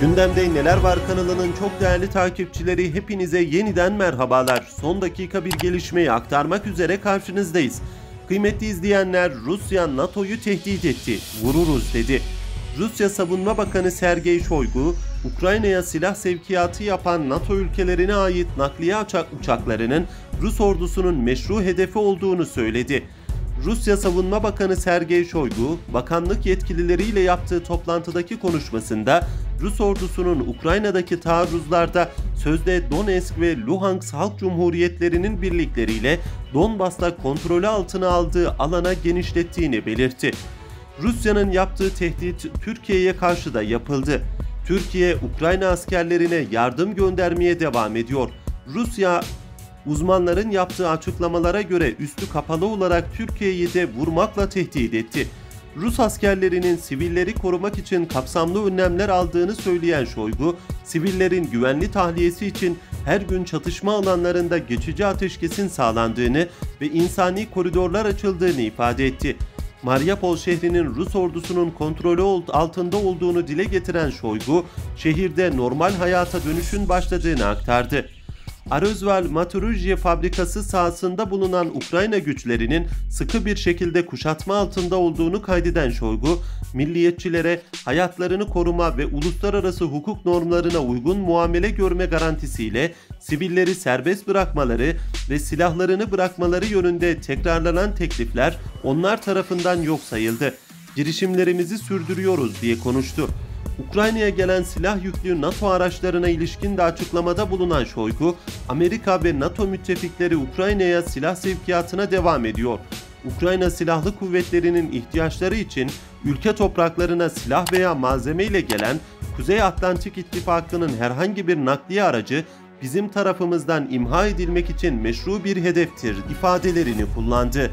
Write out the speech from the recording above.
Gündemde Neler Var kanalının çok değerli takipçileri, hepinize yeniden merhabalar. Son dakika bir gelişmeyi aktarmak üzere karşınızdayız. Kıymetli izleyenler, Rusya NATO'yu tehdit etti, vururuz dedi. Rusya Savunma Bakanı Sergey Şoygu, Ukrayna'ya silah sevkiyatı yapan NATO ülkelerine ait nakliye uçaklarının Rus ordusunun meşru hedefi olduğunu söyledi. Rusya Savunma Bakanı Sergey Şoygu, bakanlık yetkilileriyle yaptığı toplantıdaki konuşmasında Rus ordusunun Ukrayna'daki taarruzlarda sözde Donetsk ve Luhansk Halk Cumhuriyetlerinin birlikleriyle Donbas'ta kontrolü altına aldığı alana genişlettiğini belirtti. Rusya'nın yaptığı tehdit Türkiye'ye karşı da yapıldı. Türkiye, Ukrayna askerlerine yardım göndermeye devam ediyor. Rusya, uzmanların yaptığı açıklamalara göre üstü kapalı olarak Türkiye'yi de vurmakla tehdit etti. Rus askerlerinin sivilleri korumak için kapsamlı önlemler aldığını söyleyen Şoygu, sivillerin güvenli tahliyesi için her gün çatışma alanlarında geçici ateşkesin sağlandığını ve insani koridorlar açıldığını ifade etti. Mariupol şehrinin Rus ordusunun kontrolü altında olduğunu dile getiren Şoygu, şehirde normal hayata dönüşün başladığını aktardı. Arozval Metalurji fabrikası sahasında bulunan Ukrayna güçlerinin sıkı bir şekilde kuşatma altında olduğunu kaydeden Şoygu, milliyetçilere hayatlarını koruma ve uluslararası hukuk normlarına uygun muamele görme garantisiyle sivilleri serbest bırakmaları ve silahlarını bırakmaları yönünde tekrarlanan teklifler onlar tarafından yok sayıldı. "Girişimlerimizi sürdürüyoruz" diye konuştu. Ukrayna'ya gelen silah yüklü NATO araçlarına ilişkin de açıklamada bulunan Şoygu, Amerika ve NATO müttefikleri Ukrayna'ya silah sevkiyatına devam ediyor. Ukrayna Silahlı Kuvvetleri'nin ihtiyaçları için ülke topraklarına silah veya malzeme ile gelen Kuzey Atlantik İttifakı'nın herhangi bir nakliye aracı bizim tarafımızdan imha edilmek için meşru bir hedeftir ifadelerini kullandı.